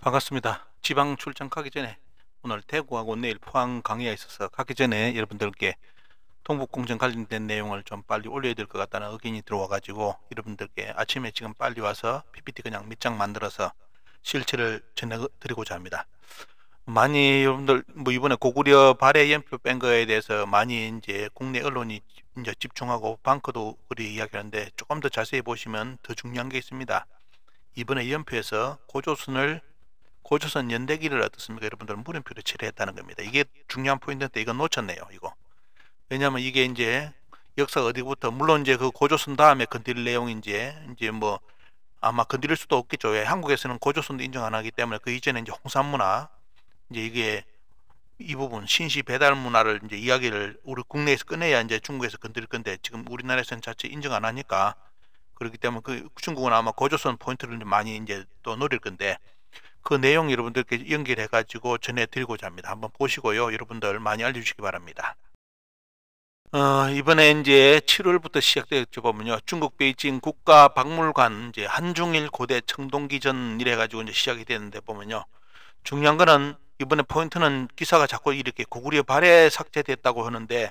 반갑습니다. 지방 출장 가기 전에 오늘 대구하고 내일 포항 강의가 있어서 가기 전에 여러분들께 동북공정 관련된 내용을 좀 빨리 올려야 될 것 같다는 의견이 들어와 가지고 여러분들께 아침에 지금 빨리 와서 PPT 그냥 몇 장 만들어서 실체를 전해드리고자 합니다. 많이 여러분들 뭐 이번에 고구려 발해 연표 뺀 거에 대해서 많이 이제 국내 언론이 이제 집중하고 방커도 그리 이야기하는데 조금 더 자세히 보시면 더 중요한 게 있습니다. 이번에 연표에서 고조선 연대기를 어떻습니까? 여러분들 물음표를 칠해했다는 겁니다. 이게 중요한 포인트인데 이건 놓쳤네요. 이거. 왜냐하면 이게 이제 역사가 어디부터, 물론 이제 그 고조선 다음에 건드릴 내용이 이제 뭐 아마 건드릴 수도 없겠죠. 왜? 한국에서는 고조선도 인정 안 하기 때문에 그 이전에 이제 홍산문화, 이제 이게 이 부분 신시 배달 문화를 이제 이야기를 우리 국내에서 꺼내야 이제 중국에서 건드릴 건데 지금 우리나라에서는 자체 인정 안 하니까 그렇기 때문에 그 중국은 아마 고조선 포인트를 많이 이제 또 노릴 건데 그 내용 여러분들께 연결해 가지고 전해드리고자 합니다. 한번 보시고요. 여러분들 많이 알려주시기 바랍니다. 이번에 이제 7월부터 시작되었죠. 보면요. 중국 베이징 국가박물관 이제 한중일 고대 청동기전 이래가지고 이제 시작이 되는데 보면요. 중요한 거는 이번에 포인트는 기사가 자꾸 이렇게 고구려 발해 삭제됐다고 하는데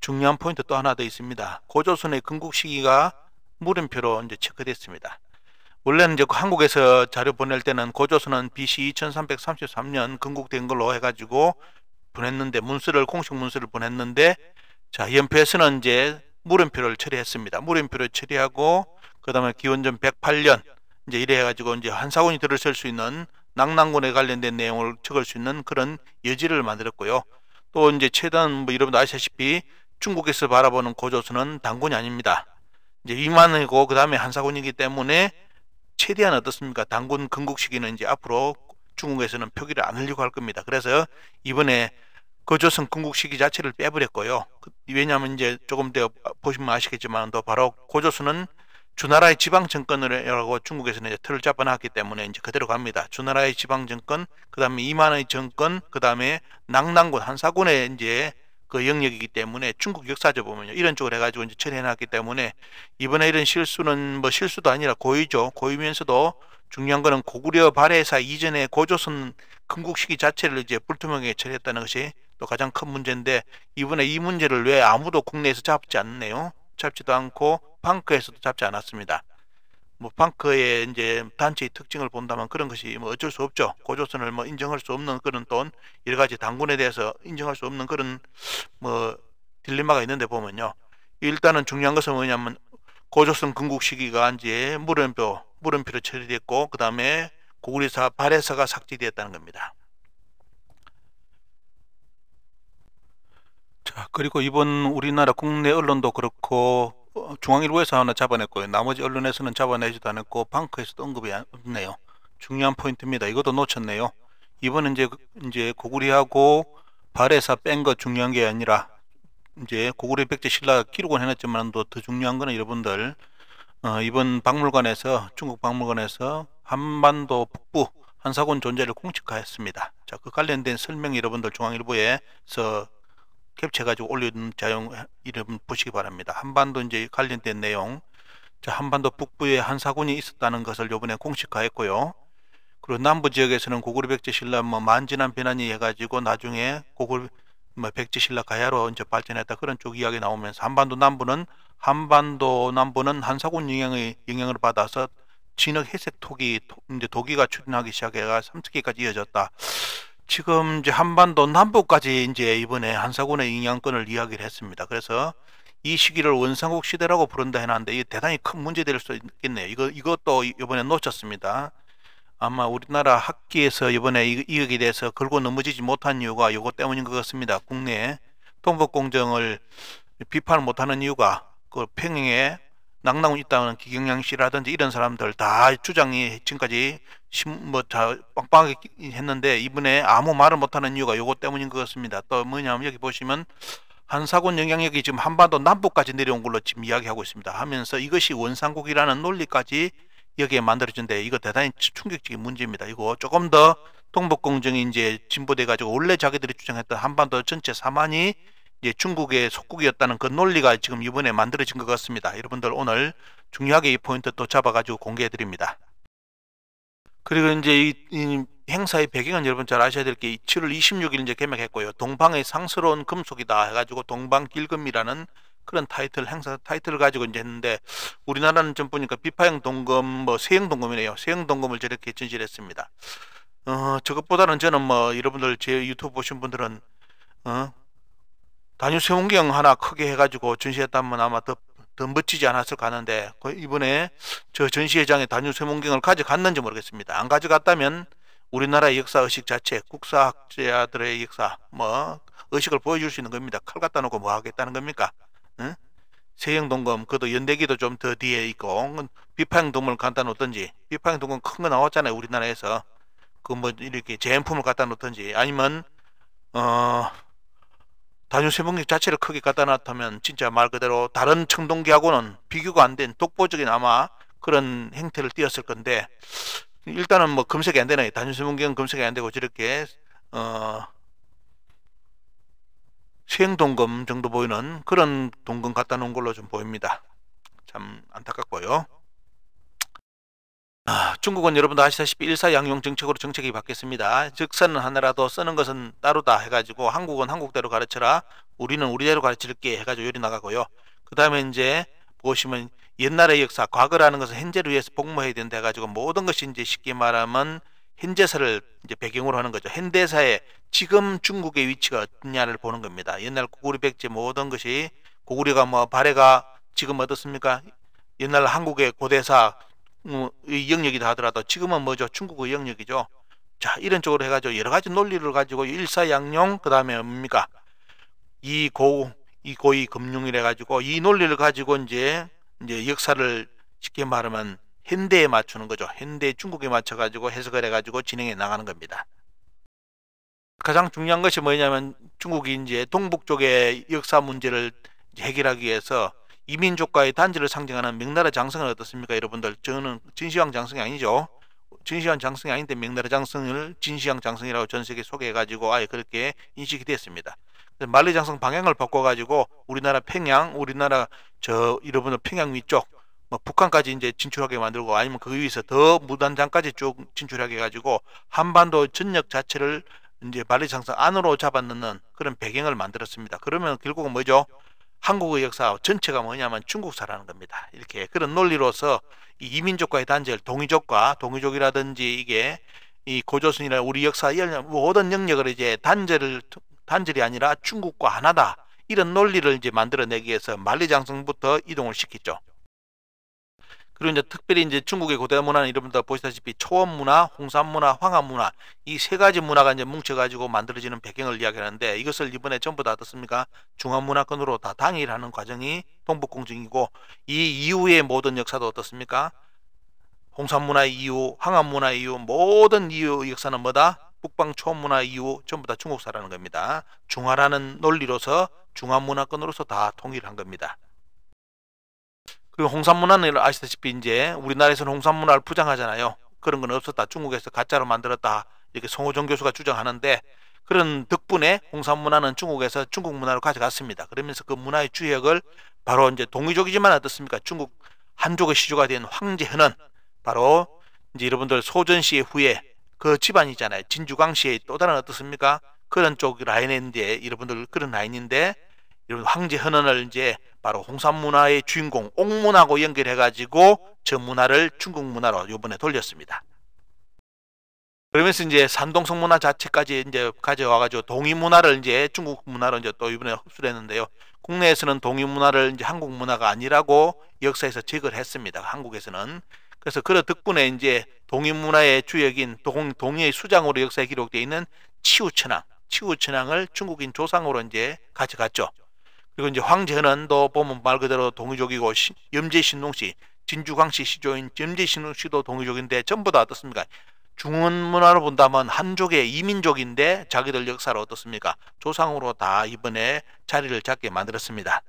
중요한 포인트 또 하나 더 있습니다. 고조선의 건국 시기가 물음표로 이제 체크됐습니다. 원래는 이제 한국에서 자료 보낼 때는 고조선은 B.C. 2333년 건국된 걸로 해가지고 보냈는데 공식 문서를 보냈는데 자 연표에서는 이제 물음표를 처리했습니다. 물음표를 처리하고 그 다음에 기원전 108년 이제 이래 해가지고 이제 한사군이 들어설 수 있는 낙랑군에 관련된 내용을 적을 수 있는 그런 여지를 만들었고요. 또 이제 최대한 뭐 여러분도 아시다시피 중국에서 바라보는 고조선은 단군이 아닙니다. 이제 위만이고 그 다음에 한사군이기 때문에 최대한 어떻습니까? 단군 건국 시기는 이제 앞으로 중국에서는 표기를 안 하려고 할 겁니다. 그래서 이번에 고조선 건국 시기 자체를 빼버렸고요. 왜냐하면 이제 조금 더 보시면 아시겠지만 또 바로 고조선은 주나라의 지방정권이라고 중국에서는 이제 틀을 잡아놨기 때문에 이제 그대로 갑니다. 주나라의 지방정권, 그 다음에 이만의 정권, 그 다음에 낙랑군, 한사군의 이제 그 영역이기 때문에 중국 역사적 보면요. 이런 쪽으로 해가지고 이제 처리해놨기 때문에 이번에 이런 실수는 뭐 실수도 아니라 고의죠. 고의면서도 중요한 거는 고구려 발해사 이전에 고조선 건국 시기 자체를 이제 불투명하게 처리했다는 것이 또 가장 큰 문제인데 이번에 이 문제를 왜 아무도 국내에서 잡지 않네요. 잡지도 않고 팡크에서도 잡지 않았습니다. 뭐 팡크의 이제 단체의 특징을 본다면 그런 것이 뭐 어쩔 수 없죠. 고조선을 뭐 인정할 수 없는 그런 또 여러 가지 단군에 대해서 인정할 수 없는 그런 뭐 딜레마가 있는데 보면요. 일단은 중요한 것은 뭐냐면 고조선 건국 시기가 이제 물음표로 처리됐고 그 다음에 고구려사 발해사가 삭제되었다는 겁니다. 자 그리고 이번 우리나라 국내 언론도 그렇고 중앙일보에서 하나 잡아냈고요. 나머지 언론에서는 잡아내지도 않았고 방크에서도 언급이 없네요. 중요한 포인트입니다. 이것도 놓쳤네요. 이번은 이제 고구려하고 발해사 뺀 거 중요한 게 아니라 이제 고구려 백제 신라 기록은 해놨지만 더 중요한 거는 여러분들 이번 박물관에서 중국 박물관에서 한반도 북부 한사군 존재를 공식화했습니다. 자, 그 관련된 설명 여러분들 중앙일보에서 캡처해가지고 올려둔 자용 이름 보시기 바랍니다. 한반도 이제 관련된 내용. 자, 한반도 북부에 한사군이 있었다는 것을 요번에 공식화했고요. 그리고 남부 지역에서는 고구려 백제 신라 뭐 만진한 변환이 해가지고 나중에 고구려 뭐 백제 신라 가야로 이제 발전했다 그런 쪽 이야기 나오면서 한반도 남부는 한사군 영향을 받아서 진흙 회색 토기 이제 도기가 출현하기 시작해가 30기까지 이어졌다. 지금 이제 한반도 남부까지 이제 이번에 한사군의 영향권을 이야기를 했습니다. 그래서 이 시기를 원삼국 시대라고 부른다 해놨는데 이게 대단히 큰 문제 될 수 있겠네요. 이것도 이번에 놓쳤습니다. 아마 우리나라 학기에서 이번에 이익에 대해서 걸고 넘어지지 못한 이유가 이거 때문인 것 같습니다. 국내에 동북공정을 비판을 못하는 이유가 그 평양에 낙랑군 있다는 기경양 씨라든지 이런 사람들 다 주장이 지금까지 다 빵빵하게 했는데 이번에 아무 말을 못하는 이유가 요거 때문인 것 같습니다. 또 뭐냐면 여기 보시면 한사군 영향력이 지금 한반도 남부까지 내려온 걸로 지금 이야기하고 있습니다. 하면서 이것이 원삼국이라는 논리까지 여기에 만들어진데 이거 대단히 충격적인 문제입니다. 이거 조금 더 동북공정이 이제 진보돼가지고 원래 자기들이 주장했던 한반도 전체 사만이 이제 중국의 속국이었다는 그 논리가 지금 이번에 만들어진 것 같습니다. 여러분들 오늘 중요하게 이 포인트 또 잡아가지고 공개해드립니다. 그리고 이제 이 행사의 배경은 여러분 잘 아셔야 될 게 7월 26일 이제 개막했고요. 동방의 상스러운 금속이다 해가지고 동방길금이라는 그런 타이틀 행사 타이틀을 가지고 이제 했는데, 우리나라는 좀 보니까 비파형동검, 뭐 세형동검이네요. 세형동검을 저렇게 전시했습니다. 저것보다는 저는 뭐 여러분들 제 유튜브 보신 분들은 다뉴세문경 하나 크게 해가지고 전시했다면 아마 더 멋지지 않았을까 하는데, 이번에 저 전시회장에 다뉴세문경을 가져갔는지 모르겠습니다. 안 가져갔다면 우리나라의 역사의식 자체, 국사학자들의 역사 뭐 의식을 보여줄 수 있는 겁니다. 칼 갖다 놓고 뭐 하겠다는 겁니까? 응? 세형동검, 그것도 연대기도 좀 더 뒤에 있고, 비파형동검을 갖다 놓든지, 비파형동검 큰 거 나왔잖아요 우리나라에서. 그 뭐 이렇게 제품을 갖다 놓든지, 아니면 다뉴세문경 자체를 크게 갖다 놨다면 진짜 말 그대로 다른 청동기하고는 비교가 안 된 독보적인 아마 그런 행태를 띄었을 건데, 일단은 뭐 검색이 안 되네. 다뉴세문경 검색이 안 되고 저렇게 세형동검 정도 보이는 그런 동검 갖다 놓은 걸로 좀 보입니다. 참 안타깝고요. 중국은 여러분도 아시다시피 일사양용 정책으로 정책이 바뀌었습니다. 즉 쓰는 하나라도 쓰는 것은 따로다 해가지고, 한국은 한국대로 가르쳐라, 우리는 우리대로 가르칠게 해가지고 요리 나가고요. 그 다음에 이제 보시면 옛날의 역사, 과거라는 것은 현재를 위해서 복무해야 된다 해가지고 모든 것이 이제 쉽게 말하면 현대사를 이제 배경으로 하는 거죠. 현대사의 지금 중국의 위치가 어떠냐를 보는 겁니다. 옛날 고구려 백제 모든 것이, 고구려가 뭐 발해가 지금 어떻습니까? 옛날 한국의 고대사 이 영역이다 하더라도 지금은 뭐죠? 중국의 영역이죠. 자, 이런 쪽으로 해가지고 여러 가지 논리를 가지고 일사양용, 그 다음에 뭡니까? 이 고의 금융이래 가지고 이 논리를 가지고 이제 역사를 쉽게 말하면 현대에 맞추는 거죠. 현대 중국에 맞춰 가지고 해석을 해 가지고 진행해 나가는 겁니다. 가장 중요한 것이 뭐냐면, 중국이 이제 동북 쪽의 역사 문제를 해결하기 위해서 이민족과의 단지를 상징하는 명나라 장성은 어떻습니까? 여러분들, 저는 진시황 장성이 아니죠. 진시황 장성이 아닌데 명나라 장성을 진시황 장성이라고 전 세계 소개해 가지고 아예 그렇게 인식이 됐습니다. 만리장성 방향을 바꿔 가지고 우리나라 평양, 우리나라 저 여러분들 평양 위쪽 뭐 북한까지 이제 진출하게 만들고, 아니면 그 위에서 더 무단장까지 쭉 진출하게 해 가지고 한반도 전역 자체를 이제 만리장성 안으로 잡아넣는 그런 배경을 만들었습니다. 그러면 결국은 뭐죠? 한국의 역사 전체가 뭐냐면 중국사라는 겁니다. 이렇게 그런 논리로서 이 이민족과의 단절, 동이족과 동이족이라든지 이게 이 고조선이나 우리 역사의 모든 영역을 이제 단절이 아니라 중국과 하나다, 이런 논리를 이제 만들어내기 위해서 만리장성부터 이동을 시켰죠. 그리고 이제 특별히 이제 중국의 고대 문화는 여러분들 보시다시피 초원 문화, 홍산문화, 황하문화, 이 세 가지 문화가 이제 뭉쳐가지고 만들어지는 배경을 이야기하는데, 이것을 이번에 전부 다 어떻습니까? 중화문화권으로 다 당일하는 과정이 동북공정이고, 이 이후의 모든 역사도 어떻습니까? 홍산문화 이후, 황하문화 이후, 모든 이후 역사는 뭐다? 북방 초원문화 이후 전부 다 중국사라는 겁니다. 중화라는 논리로서 중화문화권으로서 다 통일한 겁니다. 그리고 홍산문화는 아시다시피 이제 우리나라에서는 홍산문화를 부정하잖아요. 그런 건 없었다, 중국에서 가짜로 만들었다, 이렇게 송호정 교수가 주장하는데, 그런 덕분에 홍산문화는 중국에서 중국 문화로 가져갔습니다. 그러면서 그 문화의 주역을 바로 이제 동이족이지만 어떻습니까? 중국 한족의 시조가 된 황제현은 바로 이제 여러분들 소전시의 후예 그 집안이잖아요. 진주광씨의 또 다른 어떻습니까? 그런 쪽 라인인데, 여러분들 그런 라인인데, 여러분 황제현은을 이제 바로 홍산문화의 주인공 옥문하고 연결해가지고 저 문화를 중국 문화로 요번에 돌렸습니다. 그러면서 이제 산동성 문화 자체까지 이제 가져와가지고 동이 문화를 이제 중국 문화로 이제 또 이번에 흡수를 했는데요. 국내에서는 동이 문화를 이제 한국 문화가 아니라고 역사에서 제거를 했습니다. 한국에서는. 그래서 그런 덕분에 이제 동이 문화의 주역인 동이의 수장으로 역사에 기록되어 있는 치우천왕을 중국인 조상으로 이제 가져갔죠. 그리고 이제 황제현은도 보면 말 그대로 동이족이고, 염제신농씨, 진주광씨 시조인 염제신농씨도 동이족인데, 전부 다 어떻습니까? 중원 문화로 본다면 한족의 이민족인데 자기들 역사를 어떻습니까? 조상으로 다 이번에 자리를 잡게 만들었습니다.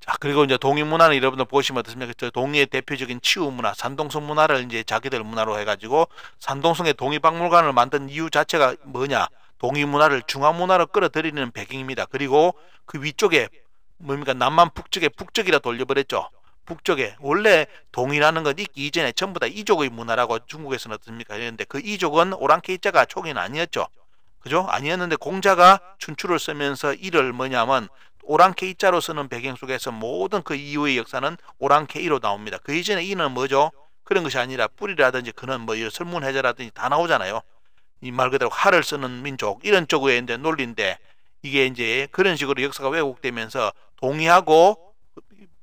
자, 그리고 이제 동이 문화는 여러분들 보시면 어떻습니까? 동이의 대표적인 치우 문화, 산동성 문화를 이제 자기들 문화로 해가지고, 산동성의 동이박물관을 만든 이유 자체가 뭐냐? 동이 문화를 중화 문화로 끌어들이는 배경입니다. 그리고 그 위쪽에 뭡니까? 남만 북쪽에 북쪽이라 돌려버렸죠. 북쪽에 원래 동이라는 건 있기 이전에 전부 다 이족의 문화라고 중국에서는 어떻습니까? 그런데 그 이족은 오랑캐이자가 촉인 아니었죠. 그죠? 아니었는데 공자가 춘추를 쓰면서 이를 뭐냐면 오랑캐이자로 쓰는 배경 속에서 모든 그 이후의 역사는 오랑캐이로 나옵니다. 그 이전에 이는 뭐죠? 그런 것이 아니라 뿌리라든지 그는 뭐 이런 설문해자라든지 다 나오잖아요. 이 말 그대로 하를 쓰는 민족 이런 쪽의 이제 논리인데 이게 이제 그런 식으로 역사가 왜곡되면서 동이하고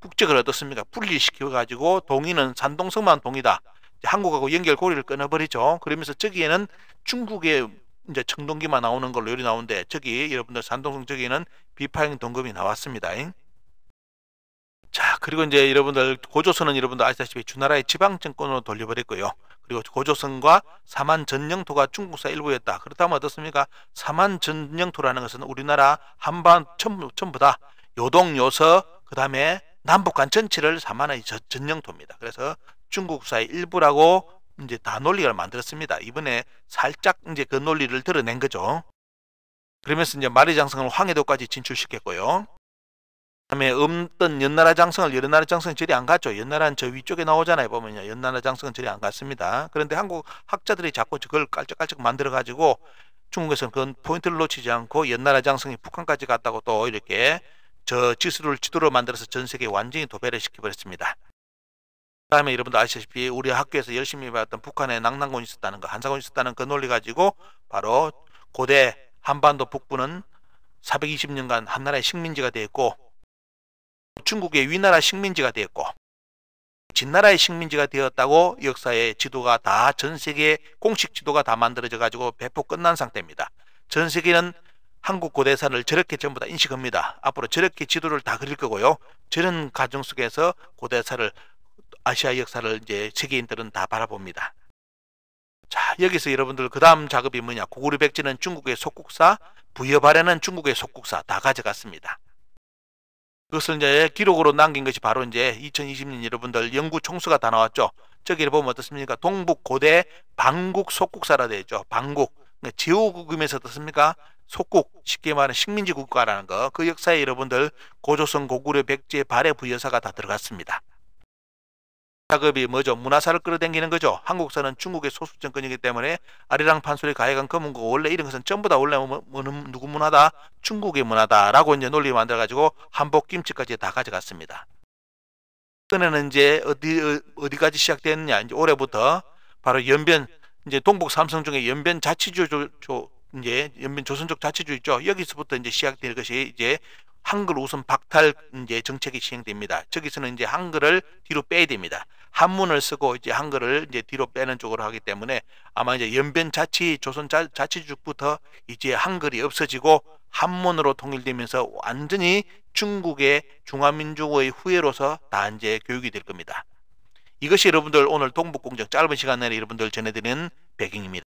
북적을 어떻습니까? 분리시켜가지고 동이는 산동성만 동이다. 한국하고 연결고리를 끊어버리죠. 그러면서 저기에는 중국의 이제 청동기만 나오는 걸로 요리 나오는데 저기 여러분들 산동성 저기에는 비파형동검이 나왔습니다. 자, 그리고 이제 여러분들 고조선은 여러분들 아시다시피 주나라의 지방정권으로 돌려버렸고요. 그리고 고조선과 사만 전영토가 중국사 일부였다. 그렇다면 어떻습니까? 사만 전영토라는 것은 우리나라 한반도 전부다. 요동, 요서, 그 다음에 남북한 전체를 사만의 전영토입니다. 그래서 중국사의 일부라고 이제 다 논리를 만들었습니다. 이번에 살짝 이제 그 논리를 드러낸 거죠. 그러면서 이제 만리장성을 황해도까지 진출시켰고요. 그다음에 없던 연나라 장성을 연나라 장성은 저리 안 갔죠. 연나라는 저 위쪽에 나오잖아요. 보면요. 연나라 장성은 저리 안 갔습니다. 그런데 한국 학자들이 자꾸 그걸 깔짝깔짝 만들어 가지고 중국에서는 그 포인트를 놓치지 않고 연나라 장성이 북한까지 갔다고 또 이렇게 저 지수를 지도로 만들어서 전 세계에 완전히 도배를 시켜버렸습니다. 그다음에 여러분도 아시다시피 우리 학교에서 열심히 배웠던 북한에 낭랑군이 있었다는 거, 한사군이 있었다는 그 논리 가지고 바로 고대 한반도 북부는 420년간 한나라의 식민지가 되었고 중국의 위나라 식민지가 되었고 진나라의 식민지가 되었다고 역사의 지도가 다 전 세계 공식 지도가 다 만들어져 가지고 배포 끝난 상태입니다. 전 세계는 한국 고대사를 저렇게 전부 다 인식합니다. 앞으로 저렇게 지도를 다 그릴 거고요. 저런 과정 속에서 고대사를 아시아 역사를 이제 세계인들은 다 바라봅니다. 자, 여기서 여러분들 그 다음 작업이 뭐냐? 고구려 백제는 중국의 속국사, 부여 발해는 중국의 속국사 다 가져갔습니다. 그것을 이제 기록으로 남긴 것이 바로 이제 2020년 여러분들 연구 총수가 다 나왔죠. 저기를 보면 어떻습니까? 동북 고대 반국 속국사라 되어 있죠. 반국. 그러니까 제후국임에서 어떻습니까? 속국, 쉽게 말하는 식민지 국가라는 거. 그 역사에 여러분들 고조선, 고구려, 백제, 발해, 부여사가 다 들어갔습니다. 작업이 뭐죠? 문화사를 끌어당기는 거죠. 한국사는 중국의 소수 정권이기 때문에 아리랑, 판소리, 가야금, 검은고 원래 이런 것은 전부 다 원래 누구 문화다? 중국의 문화다라고 이제 논리 만들어 가지고 한복, 김치까지 다 가져갔습니다. 이번에는 이제 어디까지 시작됐느냐? 이제 올해부터 바로 연변 이제 동북삼성 중에 연변 자치주 이제 연변 조선족 자치주 있죠. 여기서부터 이제 시작될 것이 이제 한글 우선 박탈 이제 정책이 시행됩니다. 저기서는 이제 한글을 뒤로 빼야 됩니다. 한문을 쓰고 이제 한글을 이제 뒤로 빼는 쪽으로 하기 때문에 아마 이제 연변 자치 조선 자치주부터 이제 한글이 없어지고 한문으로 통일되면서 완전히 중국의 중화민족의 후예로서 다 이제 교육이 될 겁니다. 이것이 여러분들 오늘 동북공정 짧은 시간 내에 여러분들 전해드리는 배경입니다.